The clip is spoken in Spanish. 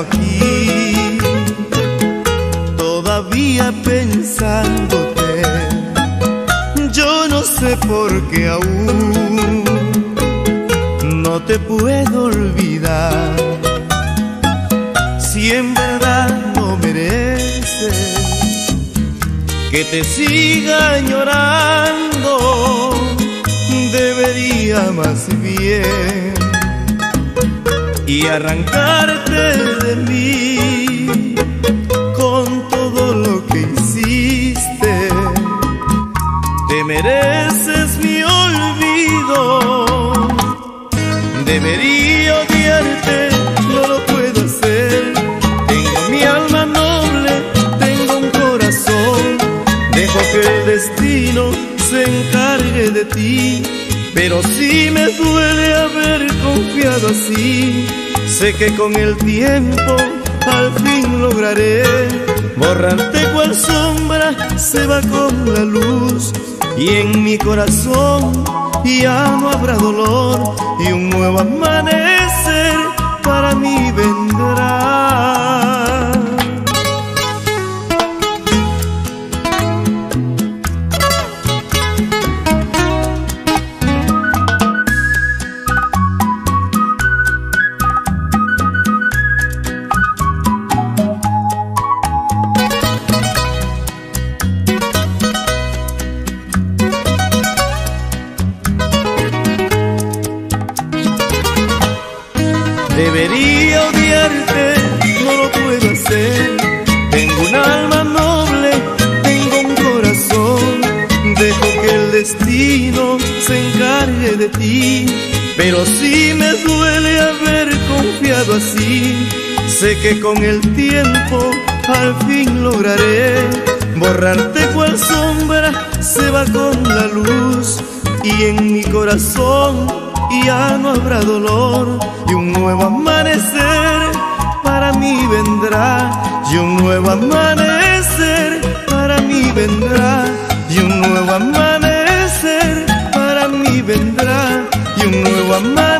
tengo aquí, todavía pensándote. Yo no sé por qué aún no te puedo olvidar. Si en verdad no mereces que te siga llorando, debería más bien y arrancarte de mí con todo lo que hiciste. Te mereces mi olvido. Debería odiarte, no lo puedo hacer. Tengo mi alma noble, tengo un corazón. Dejo que el destino se encargue de ti. Pero sí me duele haber confiado así. Sé que con el tiempo al fin lograré borrarte cual sombra se va con la luz. Y en mi corazón ya no habrá dolor, y un nuevo amanecer para mí vendrá. Debería odiarte, no lo puedo hacer. Tengo un alma noble, tengo un corazón. Dejo que el destino se encargue de ti. Pero sí me duele haber confiado así. Sé que con el tiempo al fin lograré borrarte cual sombra se va con la luz. Y en mi corazón ya no habrá dolor, y un nuevo amanecer para mí vendrá. Y un nuevo amanecer para mí vendrá. Y un nuevo amanecer para mí vendrá. Y un nuevo amanecer.